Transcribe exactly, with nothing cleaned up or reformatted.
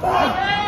Fight!